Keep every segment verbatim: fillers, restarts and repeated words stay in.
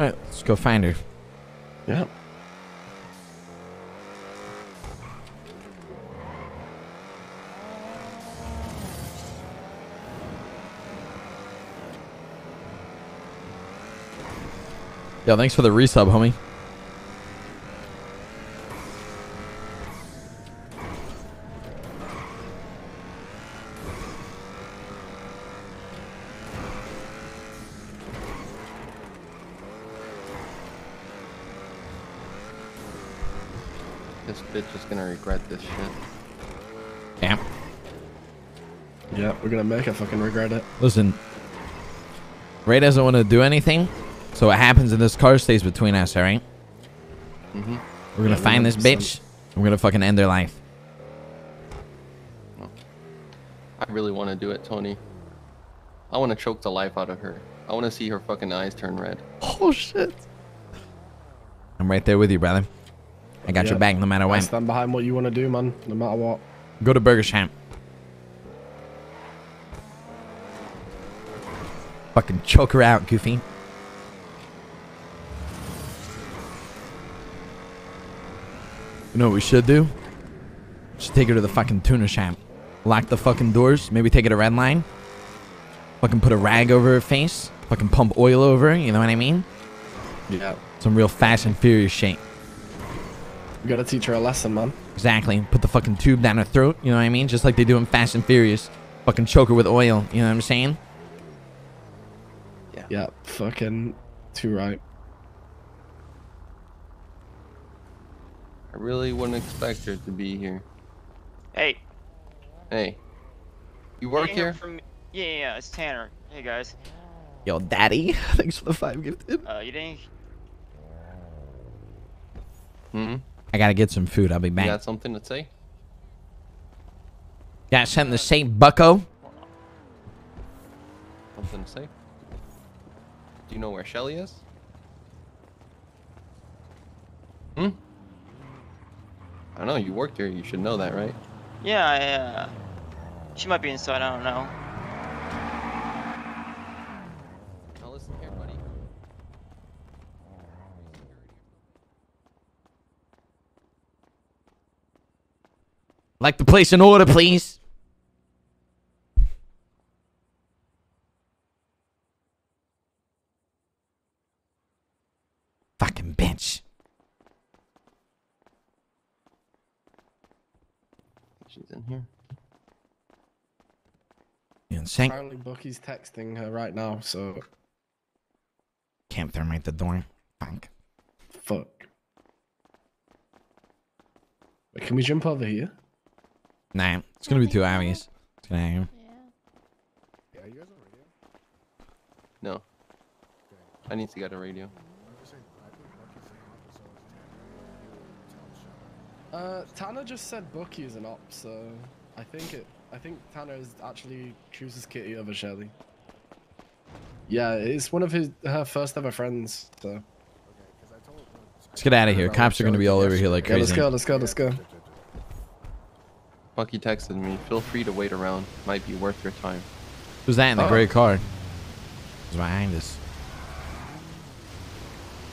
Alright, let's go find her. Yep. Yo, thanks for the resub, homie. This bitch is gonna regret this shit. Damn. Yeah, we're gonna make her fucking regret it. Listen, Ray doesn't want to do anything. So what happens in this car stays between us, all right? Mm-hmm. We're gonna yeah, find this bitch. We're gonna fucking end their life. I really want to do it, Tony. I want to choke the life out of her. I want to see her fucking eyes turn red. Oh shit! I'm right there with you, brother. I got yeah. your back no matter what. I stand behind what you want to do, man. No matter what. Go to Burger Champ. Fucking choke her out, Goofy. You know what we should do? Just take her to the fucking tuna shop. Lock the fucking doors. Maybe take her to Red Line. Fucking put a rag over her face. Fucking pump oil over her. You know what I mean? Yeah. Some real Fast and Furious shit. You gotta teach her a lesson, man. Exactly. Put the fucking tube down her throat. You know what I mean? Just like they do in Fast and Furious. Fucking choke her with oil. You know what I'm saying? Yeah. Yeah. Fucking too right. I really wouldn't expect her to be here. Hey. Hey. You work hey, here? From, yeah, yeah, it's Tanner. Hey, guys. Yo, Daddy. Thanks for the five gifted. Uh, you didn't... Mm-hmm. I gotta get some food. I'll be back. You got something to say? Got something to say, bucko? Something to say? Do you know where Shelly is? Hmm? I know, you worked here, you should know that, right? Yeah, I, uh, she might be inside, I don't know. Now listen here, buddy. Like to place an order, please. Fucking bitch. She's in here. You insane? Apparently Bucky's texting her right now, so... Can't thermite the door. Fuck. Fuck. Wait, can we jump over here? Nah, it's gonna be too obvious. It's gonna hang him. Yeah, you guys on radio? No. I need to get a radio. Uh, Tanner just said Bucky is an op, so I think it. I think Tanner is actually chooses Kitty over Shelly. Yeah, it's one of his her first ever friends. So let's get out of here. Cops are gonna be all over here like crazy. Yeah, let's go. Let's go. Let's go. Bucky texted me. Feel free to wait around. Might be worth your time. Who's that in the oh. gray car? It's behind us.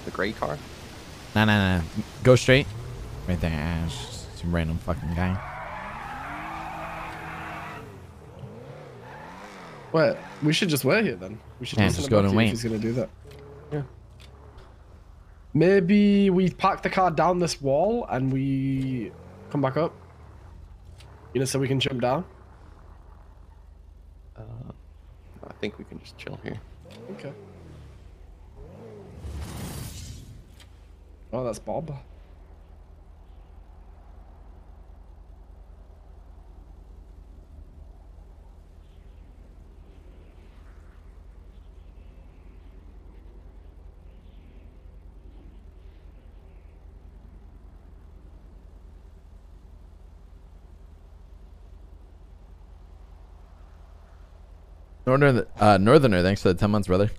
The gray car? No, no, no. Go straight. Right there, ah, some random fucking guy. What? We should just wait here then. We should yeah, just go and wait. He's gonna do that. Yeah. Maybe we park the car down this wall and we come back up. You know, so we can jump down. Uh, I think we can just chill here. Okay. Oh, that's Bob. Northern, uh, Northerner, thanks for the ten months, brother.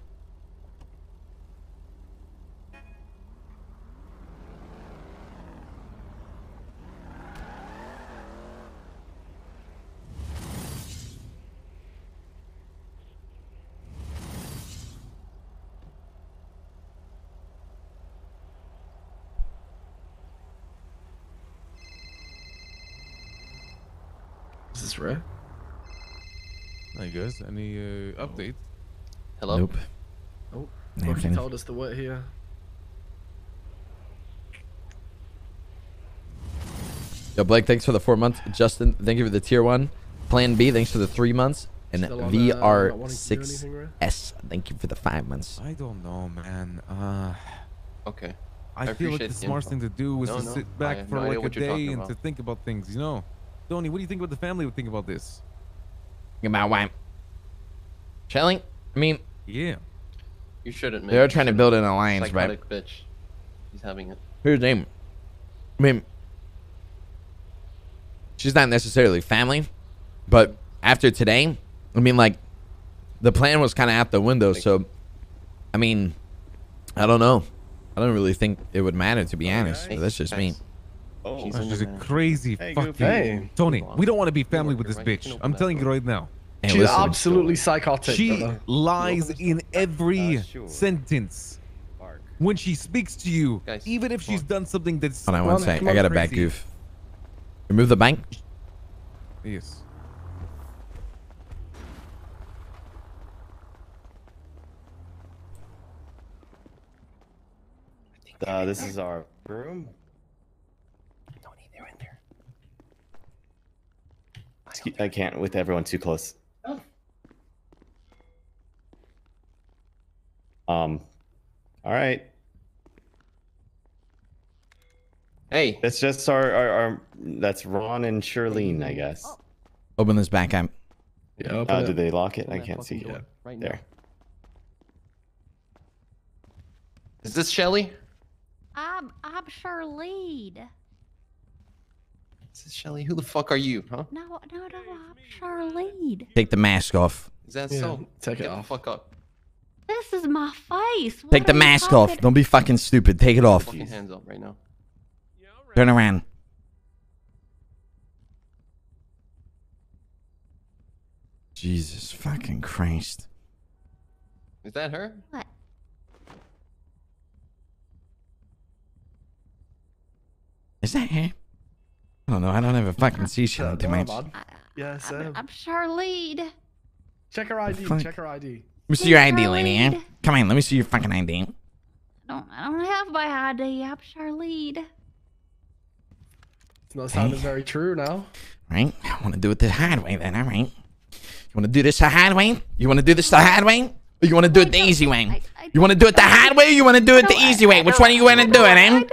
Is this Ray? Hey guys, any uh, update? Hello? Nope. Oh, nope. He told us to wait here. Yo, Blake, thanks for the four months. Justin, thank you for the tier one. Plan B, thanks for the three months. And V R six S, thank you for the five months. I don't know, man. Uh, okay. I, I feel like the smart thing to do is no, to no. sit back I for no like a day and about. to think about things, you know? Tony, what do you think about the family would think about this? Think about why? Shelly? I mean... Yeah. You shouldn't, man. They're you trying to build an alliance, psychotic right? Bitch. He's having it. Here's the name. I mean... She's not necessarily family, but after today... I mean, like, the plan was kind of out the window, so, I mean, I don't know. I don't really think it would matter, to be honest. That's just me. Oh, that's just a crazy fucking... Tony, we don't want to be family with this bitch. I'm telling you right now. She's absolutely psychotic. She lies in every sentence. When she speaks to you, even if she's done something that's... Hold on one sec. I got a back goof. Remove the bank? Yes. Uh, this is our room. Tony, they're in there. I, Excuse, I can't with everyone too close. Oh. Um. All right. Hey, that's just our, our our. That's Ron and Charlene, I guess. Open this back. I'm. Yeah. Open uh, it. Did they lock it? Open I can't see it. Right there. Is this Shelly? I'm I'm Charlene. This is Shelly. Who the fuck are you, huh? No, no, no, I'm Charlene. Take the mask off. Is that yeah, so? Take it Get off. The fuck up. This is my face. What take the mask off. Don't be fucking stupid. Take it off. Fucking hands up right now. Turn around. Jesus fucking Christ. Is that her? What? Is that her? I don't know. I don't have a fucking seashell too much. Yeah, Sam. I'm Charlene. Check her I D. Check her I D. Let me see your I D, lady. Come on. Let me see your fucking I D. I don't, I don't have my I D. I'm Charlene. It's not sounding very true now. Right? I want to do it the hard way then. All right. You want to do this the hard way? You want to do this the hard way? Or you want to do it the easy way? You want to do it the hard way or you want to do it the easy way? Which one do you want to do it in?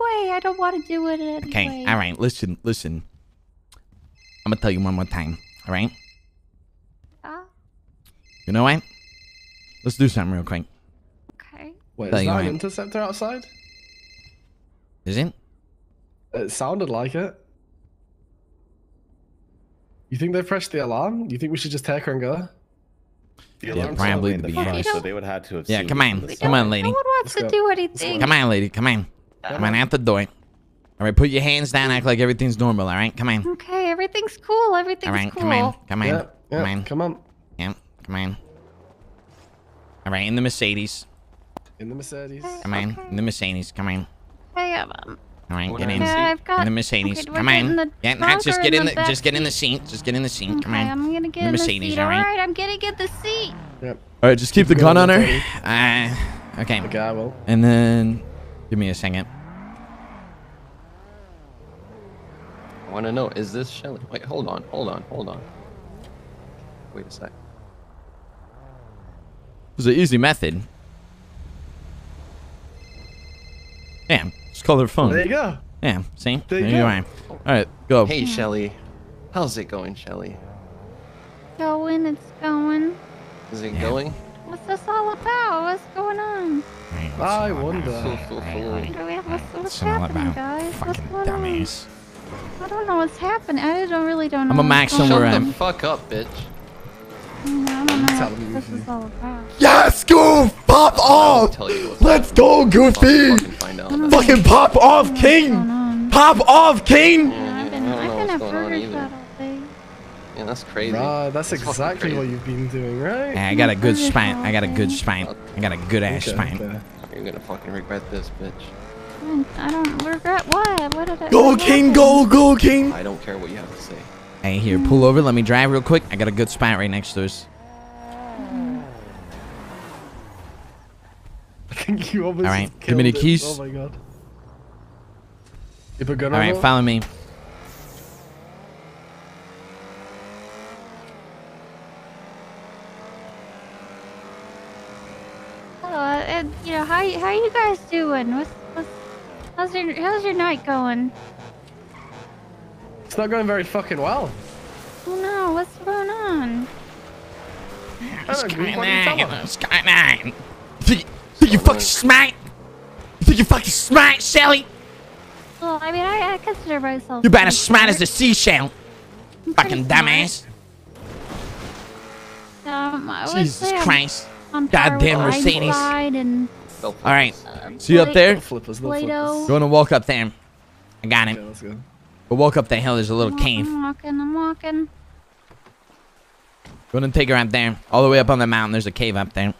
Way. I don't want to do it anyway. Okay, all right. Listen, listen. I'm gonna tell you one more time. All right. Uh, you know what? Let's do something real quick. Okay. Wait, is that an interceptor outside? Is it? It sounded like it. You think they pressed the alarm? You think we should just take her and go? The yeah, probably the beginning. So they would have to have. Yeah, come on, come on, lady. No one wants to do anything. Come on, lady. Come on. Come on, out the door. All right, put your hands down. Act like everything's normal. All right, come on. Okay, everything's cool. Everything's cool. All right, cool. Come on, come on, yep, yep, come on, come on. Yep, come on. All right, in the Mercedes. In the Mercedes. Okay, come on, okay. In the Mercedes. Come on. Hey, um. All right, get in. Yeah, I've got, in the Mercedes. Okay, come on. Yeah, not just get in the, the just get in the seat. Just get in the seat. Okay, come on. I'm gonna get in the Mercedes. Seat. All right. All right, I'm gonna get the seat. Yep. All right, just keep the gun on her. Uh, okay. Okay, I will. And then. Give me a second. I want to know, is this Shelly? Wait, hold on, hold on, hold on. Wait a sec. It was an easy method. Damn, just call her phone. There you go. Yeah, see? There, there you go. go. All right, go. Hey, Shelly. How's it going, Shelly? Going, it's going. Is it yeah. going? What's this all about? What's going on? Right, I wonder. Right, right, right. What's, what's happening, guys? What's going on? I don't know what's happening. I don't really don't know. I'm a max somewhere. Shut the fuck up, bitch. No, I don't know what this is all about. Yes, goof! Pop off! Let's go, Goofy! Fucking, fucking pop off, King! Pop off, King! Yeah, I've been, I've been a burger shot all day. Yeah, that's crazy. Bruh, that's, that's exactly what you've been doing, right? Yeah, I got a good spine. I got a good spine. I got a good ass spine. Okay. You're gonna fucking regret this, bitch. I don't regret what? What did I? Go, King! Go, go, King! I don't care what you have to say. Hey, here, pull over. Let me drive real quick. I got a good spot right next to us. I think you almost. All right, give me the keys. Oh my god. All right, roll? Follow me. Hello, and you know how how you guys doing? What's, what's how's your how's your night going? It's not going very fucking well. Oh no, what's going on? Sky nine, Sky nine. Think, think you fucking smart? You think you fucking smart, Shelly? Well, I mean, I, I consider myself. You're about as smart as a seashell. I'm fucking dumbass. Um, I Jesus Christ. Goddamn Mercedes. All right. Uh, see you up there? You wanna walk up there? I got him. Okay, we'll walk up the hill. There's a little I'm cave. I'm walking. I'm walking. Gonna take her out there. All the way up on the mountain. There's a cave up there.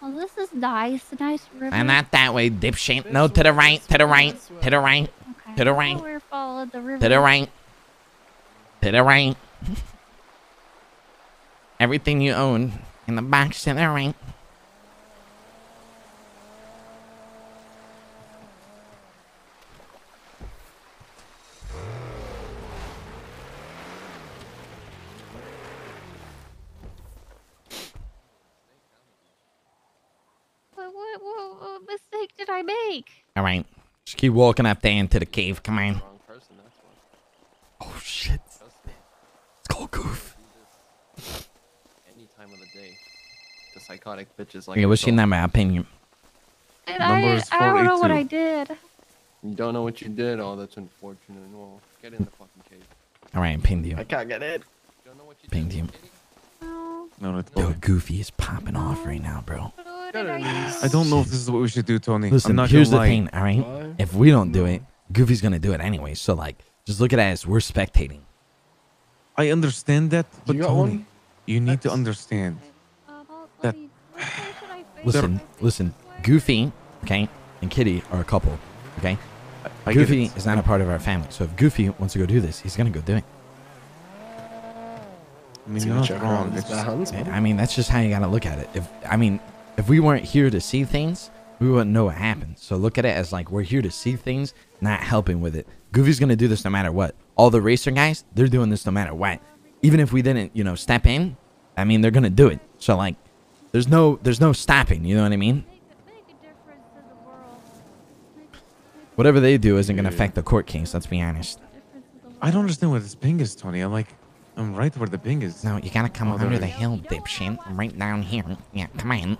Well, this is nice. A nice river. And not that way, dipshit. No, to the right. To the right. To the right. Okay. To the right. We're following the river. To the right. To the right. Everything you own in the box to the right. What, what, what mistake did I make? All right, just keep walking up there into the cave. Come on. Oh shit! It's called goof. Any time of the day, the psychotic bitches like. Yeah, what's your number? Opinion. And I, I don't know what I did. You don't know what you did. Oh, that's unfortunate. Well, get in the fucking cave. All right, pinged you. I can't get it. You don't know what you pinged you. No. No, it's no. Yo, Goofy is popping no. off right now, bro. I don't know if this is what we should do, Tony. Listen, I'm not here's the thing, all right? Why? If we don't do it, Goofy's gonna do it anyway. So, like, just look at us. We're spectating. I understand that, but you Tony, you need That's... to understand that. Listen, listen. Goofy, okay, and Kitty are a couple, okay? I, I Goofy is not a part of our family, so if Goofy wants to go do this, he's gonna go do it. I mean, you're not wrong. It's just, I mean, that's just how you gotta look at it. If I mean. If we weren't here to see things, we wouldn't know what happened. So look at it as like we're here to see things, not helping with it. Goofy's going to do this no matter what. All the racer guys, they're doing this no matter what. Even if we didn't, you know, step in, I mean, they're going to do it. So like there's no there's no stopping. You know what I mean? Whatever they do isn't going to affect the court case. Let's be honest. I don't understand where this ping is, Tony. I'm like, I'm right where the ping is. No, you got to come over to the hill, dipshit. I'm right down here. Yeah, come on.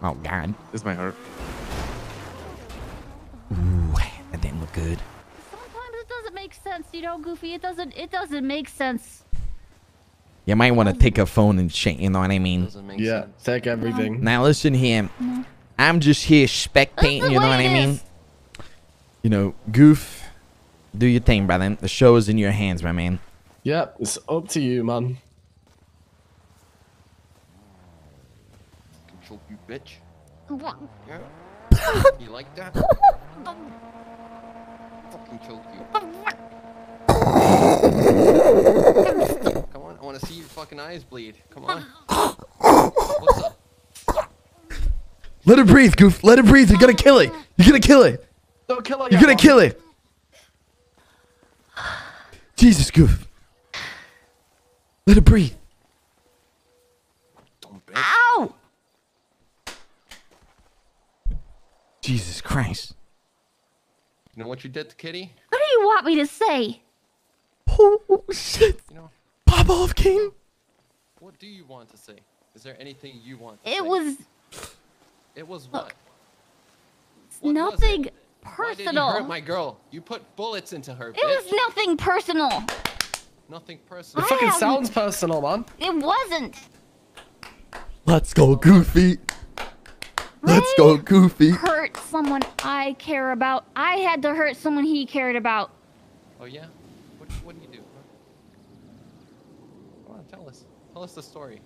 Oh god, this might hurt. Ooh, that didn't look good. Sometimes it doesn't make sense, you know, Goofy. It doesn't. It doesn't make sense. You might want to take a phone and shit. You know what I mean? Yeah, sense. Take everything. Now listen here, no. I'm just here spectating. You know what I mean? Is. You know, Goof, do your thing, brother. The show is in your hands, my man. Yep, yeah, it's up to you, man. You bitch. What? Yeah. You like that? Fucking choke you. Come on, I want to see your fucking eyes bleed. Come on. What's up? Let it breathe, Goof. Let it breathe. You're gonna kill it. You're gonna kill it. Don't kill it. You're gonna kill it. Jesus, Goof. Let it breathe. Don't bitch. Ow! Jesus Christ. You know what you did to Kitty? What do you want me to say? Oh, shit. You know, pop off, King. What do you want to say? Is there anything you want to it say? It was... It was what? what nothing was it? personal. Why did you hurt my girl? You put bullets into her, It bitch. was nothing personal. Nothing personal. It fucking sounds personal, Mom. It wasn't. Let's go, Goofy. Let's go, Goofy. Hurt someone I care about. I had to hurt someone he cared about. Oh, yeah? What, what did you do? Come on, tell us. Tell us the story.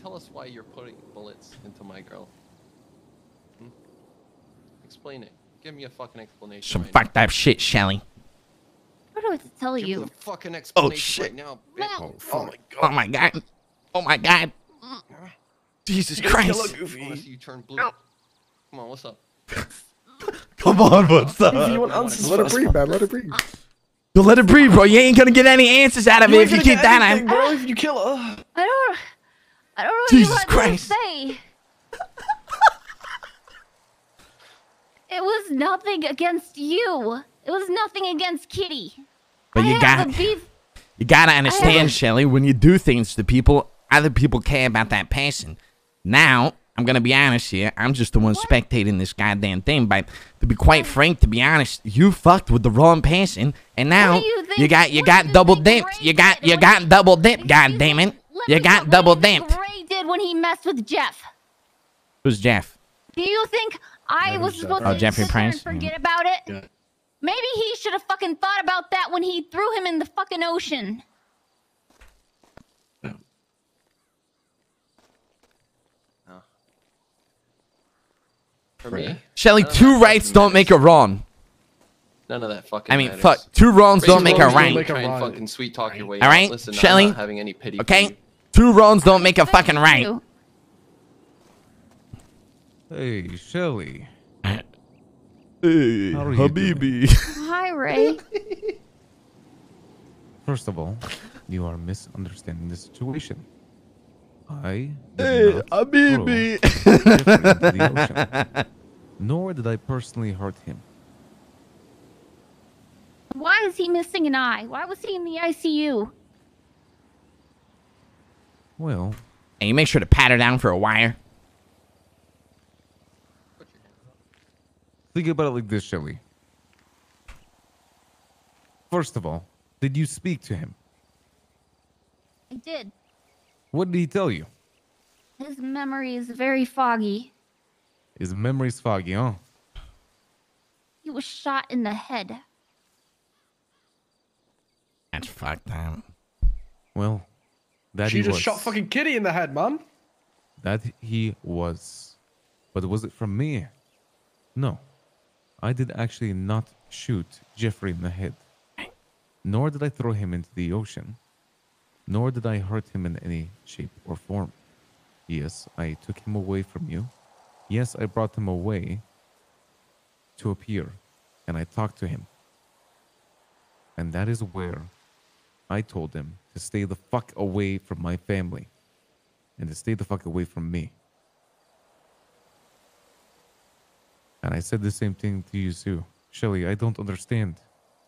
Tell us why you're putting bullets into my girl. Hmm? Explain it. Give me a fucking explanation. Some right fucked now. up shit, Shelly. What do was to tell Give you. Fucking oh shit! Right now, well, oh, oh my god! Oh my god! Oh my god! Jesus Christ! You turn blue. No. Come on, what's up? Come on, what's up? If you want answers, let it breathe, man. Let it breathe. You let it breathe, bro. You ain't gonna get any answers out of you it if you keep that anything, bro, if you kill her. I don't. I don't really Jesus Christ. To say. It was nothing against you. It was nothing against Kitty. But you got you gotta understand, Shelly. When you do things to people, other people care about that passion. Now, I'm gonna be honest here. I'm just the one what? spectating this goddamn thing. But to be quite frank, to be honest, you fucked with the wrong passion, and now you, you got you got double dipped. You got you got double dipped. God damn it! You got double dipped. Ray did when he messed with Jeff. Who's Jeff? Do you think I was supposed oh, to Jeffrey Price? forget yeah. about it? Yeah. Maybe he should have fucking thought about that when he threw him in the fucking ocean. Oh. For me? Shelly, two rights don't matters. make a wrong. None of that fucking I mean, matters. fuck, two wrongs Raise don't make a right. Make a right. Fucking sweet talk your way. All right, Listen, Shelly? I'm not having any pity okay? For you. Two wrongs don't make a fucking right. Hey, Shelly. Hey, Habibi. Hi, Ray. First of all, you are misunderstanding the situation. I Hey, Habibi. Ocean, nor did I personally hurt him. Why is he missing an eye? Why was he in the I C U? Well, and you make sure to pat her down for a wire. Think about it like this, Shelly. First of all, did you speak to him? I did. What did he tell you? His memory is very foggy. His memory's foggy, huh? He was shot in the head. That's fucked up. Well, that she he just was. shot fucking Kitty in the head, man. That he was. But was it from me? No. I did actually not shoot Jeffrey in the head, nor did I throw him into the ocean, nor did I hurt him in any shape or form. Yes, I took him away from you. Yes, I brought him away to a pier, and I talked to him. And that is where I told him to stay the fuck away from my family and to stay the fuck away from me. And I said the same thing to you, Sue. Shelly, I don't understand.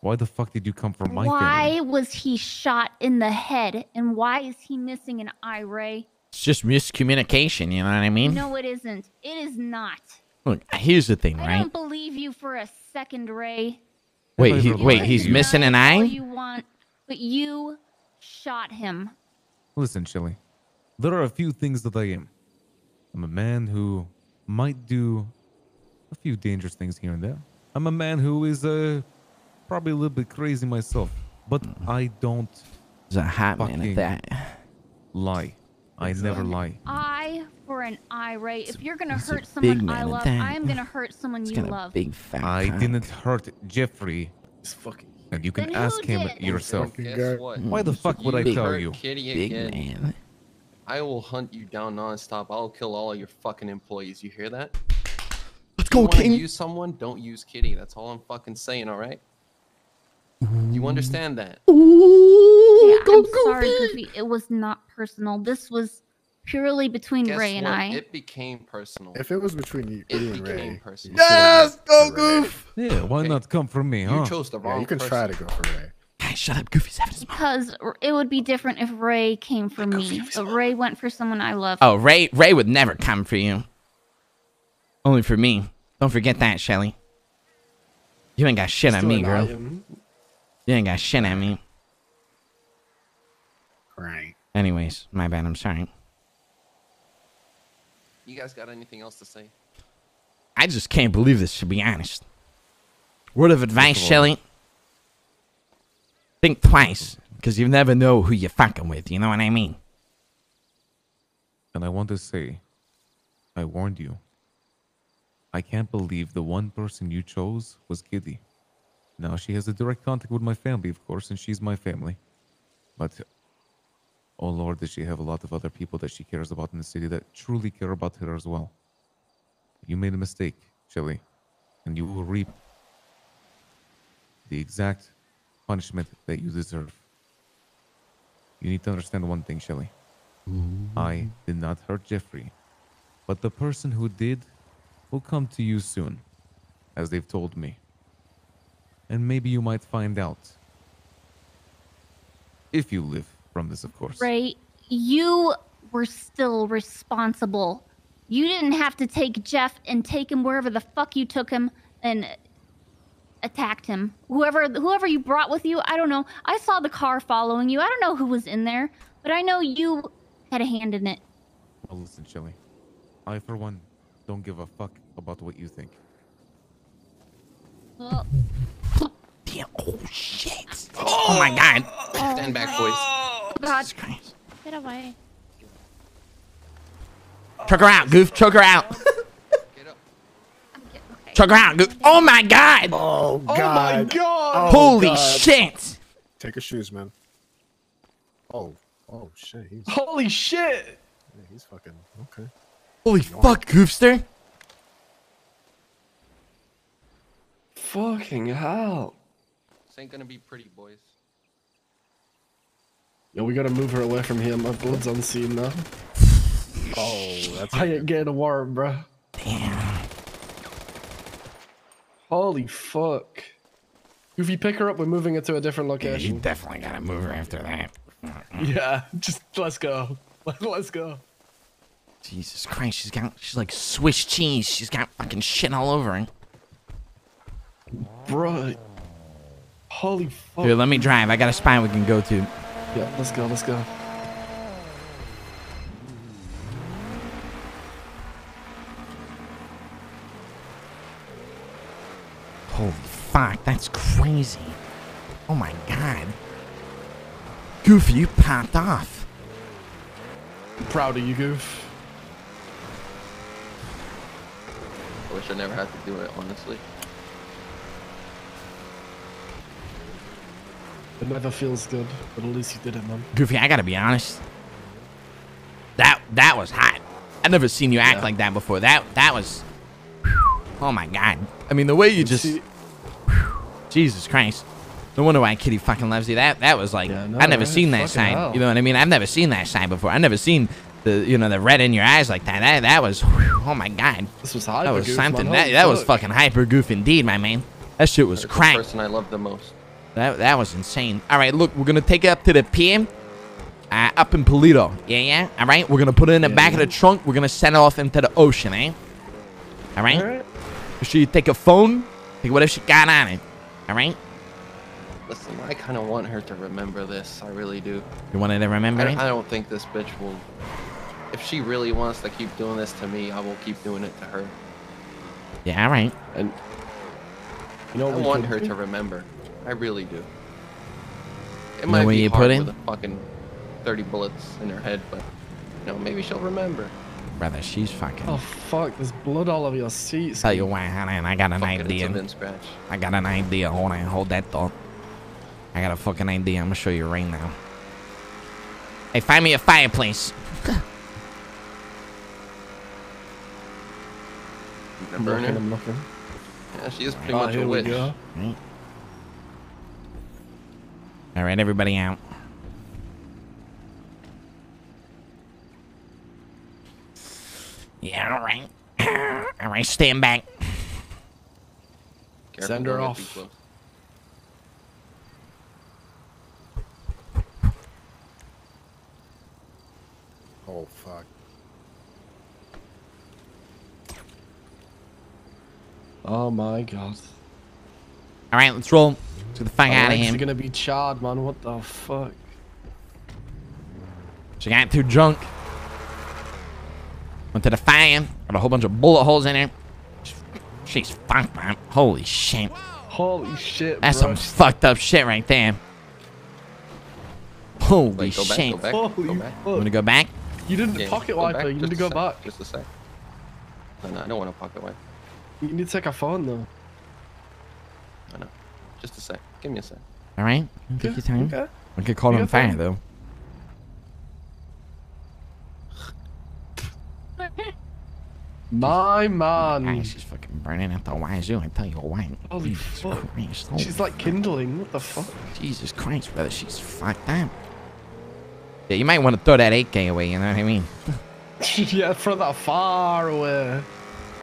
Why the fuck did you come from my family? Why was he shot in the head? And why is he missing an eye, Ray? It's just miscommunication, you know what I mean? No, it isn't. It is not. Look, here's the thing, right? I don't believe you for a second, Ray. Wait, he, wait, he's missing an eye? You want, but you shot him. Listen, Shelly. There are a few things that I am. I'm a man who might do a few dangerous things here and there. I'm a man who is uh, probably a little bit crazy myself, but I don't There's a hot man at that. lie. I it's never lie. Eye for an eye, Ray. If you're going to hurt someone I love, I'm going to hurt someone you love. Big fat I punk. didn't hurt Jeffrey. It's fucking and you can ask him did? yourself. Why the fuck would I tell you? Big man. I will hunt you down nonstop. I'll kill all of your fucking employees. You hear that? Let's go, King. Use someone, don't use Kitty. That's all I'm fucking saying, all right? You understand that? Ooh, yeah, go, I'm Goofy. sorry, Goofy. It was not personal. This was purely between Guess Ray and what? I. It became personal. If it was between you it and Ray, personal. Yes, go, Goof. Yeah, why okay. not come from me, huh? You chose the wrong yeah, You can person. try to go for Ray. Hey, shut up, Goofy's having his mouth. Because it would be different if Ray came for me. But Ray went for someone I love. Oh, Ray, Ray would never come for you. Only for me. Don't forget that, Shelly. You ain't got shit on me, girl. You ain't got shit on me. Right. Anyways, my bad. I'm sorry. You guys got anything else to say? I just can't believe this, to be honest. Word of advice, Shelly. Think twice, because you never know who you're fucking with. You know what I mean? And I want to say, I warned you. I can't believe the one person you chose was Kitty. Now, she has a direct contact with my family, of course, and she's my family. But, oh Lord, does she have a lot of other people that she cares about in the city that truly care about her as well. You made a mistake, Shelly, and you will reap the exact punishment that you deserve. You need to understand one thing, Shelly. Mm-hmm. I did not hurt Jeffrey, but the person who did will come to you soon, as they've told me. And maybe you might find out. If you live from this, of course. Ray, you were still responsible. You didn't have to take Jeff and take him wherever the fuck you took him and attacked him. Whoever whoever you brought with you, I don't know. I saw the car following you. I don't know who was in there, but I know you had a hand in it. Well, listen, Shelly. I, for one, don't give a fuck about what you think. Well... Damn. Oh, shit. Oh, oh my God. Oh, stand back, boys. Oh, God. Get away. Truck her out, Goof. Truck her out. Get up. I'm getting, okay. Truck her out, Goof. Oh, my God. Oh, God. Oh, my God. Holy God. Shit. Take her shoes, man. Oh. Oh, shit. He's... Holy shit. Yeah, he's fucking... Okay. Holy You're fuck, on. Goofster. Fucking hell. This ain't gonna be pretty, boys. Yo, we gotta move her away from here. My blood's unseen now. Oh, that's I ain't getting a warrant, bro. Damn. Holy fuck. If you pick her up, we're moving her to a different location. Yeah, you definitely gotta move her after that. Yeah, just let's go. Let's go. Jesus Christ, she's got, she's like Swiss cheese. She's got fucking shit all over her. Bro, holy fuck. Dude, let me drive. I got a spot we can go to. Yeah, let's go, let's go. Holy fuck, that's crazy. Oh my God. Goofy, you popped off. I'm proud of you, Goof. I wish I never had to do it, honestly. It never feels good, but at least you did it, man. Goofy, I gotta be honest. That that was hot. I've never seen you act yeah. like that before. That that was. Whew, oh my God! I mean, the way you, you just. See... Whew, Jesus Christ! No wonder why Kitty fucking loves you. That that was like yeah, no, I've never right? seen that side. Hell. You know what I mean? I've never seen that side before. I've never seen the you know the red in your eyes like that. That that was. Whew, oh my God! This was hot. That was something. That, that was fucking hyper goof indeed, my man. That shit was crack. The person I love the most. That, that was insane. All right, look, we're going to take it up to the pier, uh, up in Polito. Yeah, yeah. All right, we're going to put it in the yeah, back yeah. of the trunk. We're going to send it off into the ocean, eh? All right? All right. Should you take a phone? Take whatever she got on it. All right? Listen, I kind of want her to remember this. I really do. You want her to remember I, it? I don't think this bitch will... If she really wants to keep doing this to me, I will keep doing it to her. Yeah, all right. And you know I want her do? to remember. I really do. It you might be you hard put in? with a fucking thirty bullets in her head, but you know, maybe she'll remember. Brother, she's fucking. Oh fuck! There's blood all over your seats. Tell you what, honey, I got an fucking idea. I got an idea. Hold on, hold that thought. I got a fucking idea. I'm gonna show you right now. Hey, find me a fireplace. Burn him. Yeah, she is pretty oh, much a witch. All right, everybody out. Yeah, all right. All right, stand back. Careful, send her off. Oh, fuck. Oh, my God. All right, let's roll. Get the fuck oh, out of here. She's gonna be charred, man. What the fuck? She got too drunk. Went to the fire. Got a whole bunch of bullet holes in her. She's fucked, man. Holy shit. Holy shit, That's bro. some fucked up shit right there. Holy Wait, go shit. Back, go back, Holy go back. Fuck. You wanna go back? You didn't yeah, pocket wipe her. You need to go back. Just a sec. No, no, I don't want to pocket wipe. You need to take a phone, though. I know. Just a sec. Give me a sec. All right. Take yeah, your time. Okay. I could call you him fine, though. My man. My eyes, she's fucking burning at the wazoo. I tell you why. Holy Jesus fuck. Christ. Holy she's like fuck. Kindling. What the fuck? Jesus Christ, brother. She's fucked up. Yeah, you might want to throw that eight K away, you know what I mean? Yeah, throw that far away.